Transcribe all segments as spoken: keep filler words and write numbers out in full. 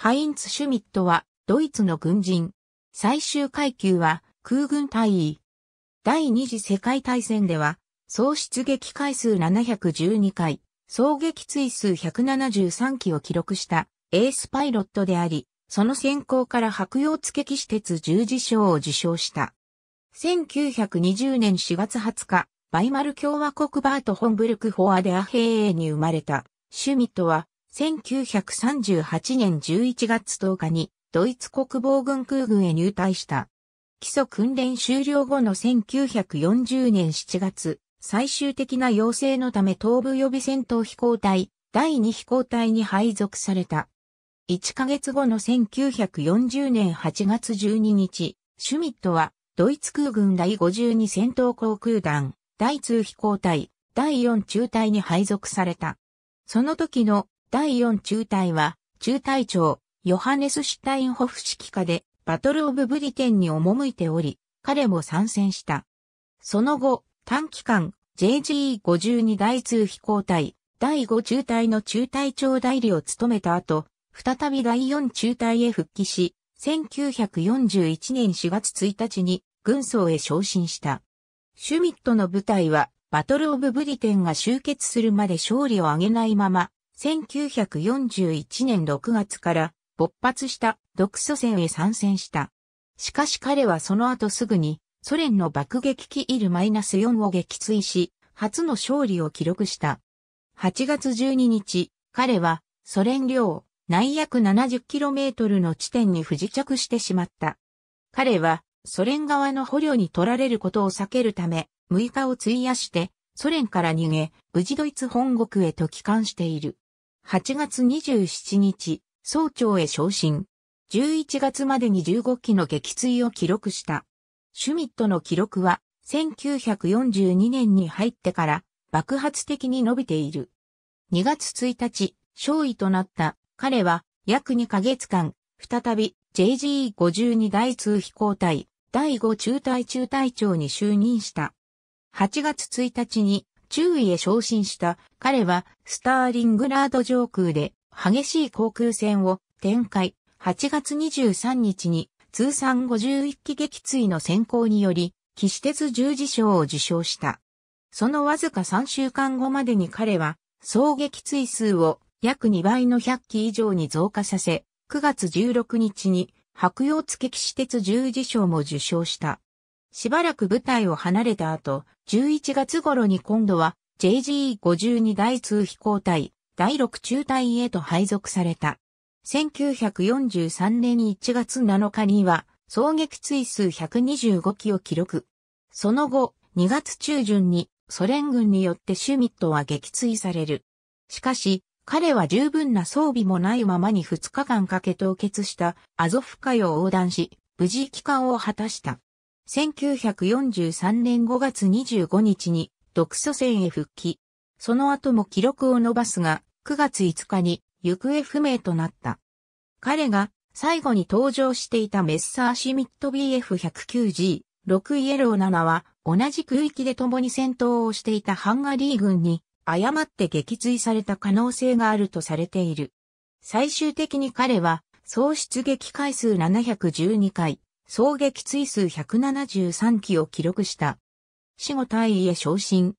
ハインツ・シュミットはドイツの軍人。最終階級は空軍大尉。第二次世界大戦では総出撃回数ななひゃくじゅうにかい、総撃墜数ひゃくななじゅうさん機を記録したエースパイロットであり、その選考から白楊津騎士鉄十字章を受章した。せんきゅうひゃくにじゅうねんしがつはつか、バイマル共和国バート・ホンブルク・フォア・デ・アヘーエに生まれた。シュミットはせんきゅうひゃくさんじゅうはちねんじゅういちがつとおかにドイツ国防軍空軍へ入隊した。基礎訓練終了後のせんきゅうひゃくよんじゅうねんしちがつ、最終的な要請のため東部予備戦闘飛行隊、だいに飛行隊に配属された。いっかげつごのせんきゅうひゃくよんじゅうねんはちがつじゅうににち、シュミットはドイツ空軍だいごじゅうに戦闘航空団、だいに飛行隊、だいよん中隊に配属された。その時のだいよん中隊は、中隊長、ヨハネス・シュタインホフ指揮下で、バトル・オブ・ブリテンに赴いており、彼も参戦した。その後、短期間、ジェージーごじゅうに だいに飛行隊、だいご中隊の中隊長代理を務めた後、再びだいよん中隊へ復帰し、せんきゅうひゃくよんじゅういちねんしがつついたちに、軍曹へ昇進した。シュミットの部隊は、バトル・オブ・ブリテンが終結するまで勝利を挙げないまま、せんきゅうひゃくよんじゅういちねんろくがつから勃発した独ソ戦へ参戦した。しかし彼はその後すぐにソ連の爆撃機イル フォー を撃墜し、初の勝利を記録した。はちがつじゅうににち、彼はソ連領内約 ななじゅうキロメートル の地点に不時着してしまった。彼はソ連側の捕虜に取られることを避けるため、むいかを費やしてソ連から逃げ、無事ドイツ本国へと帰還している。はちがつにじゅうしちにち、総長へ昇進。じゅういちがつまでにじゅうご機の撃墜を記録した。シュミットの記録は、せんきゅうひゃくよんじゅうにねんに入ってから爆発的に伸びている。にがつついたち、少尉となった彼は、約にかげつかん、再び ジェージーごじゅうに だいに飛行隊、だいご中隊中隊長に就任した。はちがつついたちに、中尉へ昇進した彼はスターリングラード上空で激しい航空戦を展開。はちがつにじゅうさんにちに通算ごじゅういっ機撃墜の選考により騎士鉄十字章を受章した。そのわずかさんしゅうかんごまでに彼は総撃墜数を約にばいのひゃっ機以上に増加させ、くがつじゅうろくにちに白楊津騎士鉄十字章も受章した。しばらく部隊を離れた後、じゅういちがつごろに今度は ジェージーごじゅうに だいに飛行隊、だいろく中隊へと配属された。せんきゅうひゃくよんじゅうさんねんいちがつなのかには、総撃墜数ひゃくにじゅうご機を記録。その後、にがつちゅうじゅんにソ連軍によってシュミットは撃墜される。しかし、彼は十分な装備もないままにふつかかんかけ凍結したアゾフ海を横断し、無事帰還を果たした。せんきゅうひゃくよんじゅうさんねんごがつにじゅうごにちに独ソ戦へ復帰。その後も記録を伸ばすが、くがついつかに行方不明となった。彼が最後に登場していたメッサーシュミット ビーエフひゃくきゅうジーろく イエローななは同じ空域で共に戦闘をしていたハンガリー軍に誤って撃墜された可能性があるとされている。最終的に彼は総出撃回数ななひゃくじゅうにかい。総撃墜数ひゃくななじゅうさん機を記録した。死後大尉へ昇進。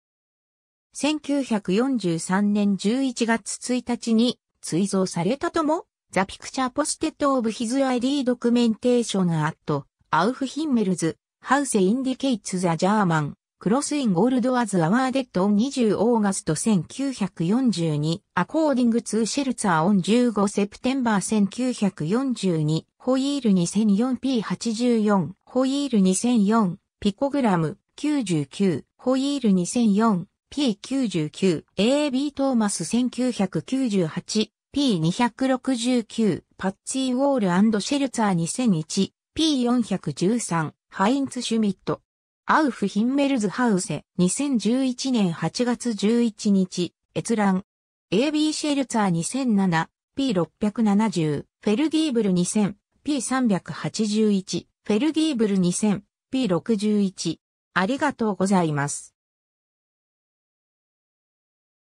せんきゅうひゃくよんじゅうさんねんじゅういちがつついたちに追贈されたとも、The Picture Posted of His Early Documentation at Auf Himmels House Indicates the German Cross in Gold was awarded on the twentieth of August nineteen forty-two, according to Schelzer on the fifteenth of September nineteen forty-two.ホイール にせんよん ピーはちじゅうよん、ホイールにせんよん、ピコグラムきゅうじゅうきゅう、ホイール にせんよん ピーきゅうじゅうきゅう、エービー トーマスせんきゅうひゃくきゅうじゅうはち、ピーにひゃくろくじゅうきゅう、パッツィ・ウォール&シェルツァーにせんいち、ピーよんひゃくじゅうさん、ハインツ・シュミット。アウフ・ヒンメルズ・ハウセ、にせんじゅういちねんはちがつじゅういちにち、閲覧。エービー シェルツァーにせんなな、ピーろっぴゃくななじゅう、フェルギーブルにせん。ピーさんびゃくはちじゅういち、フェルギーブルにせん、ピーろくじゅういち。ありがとうございます。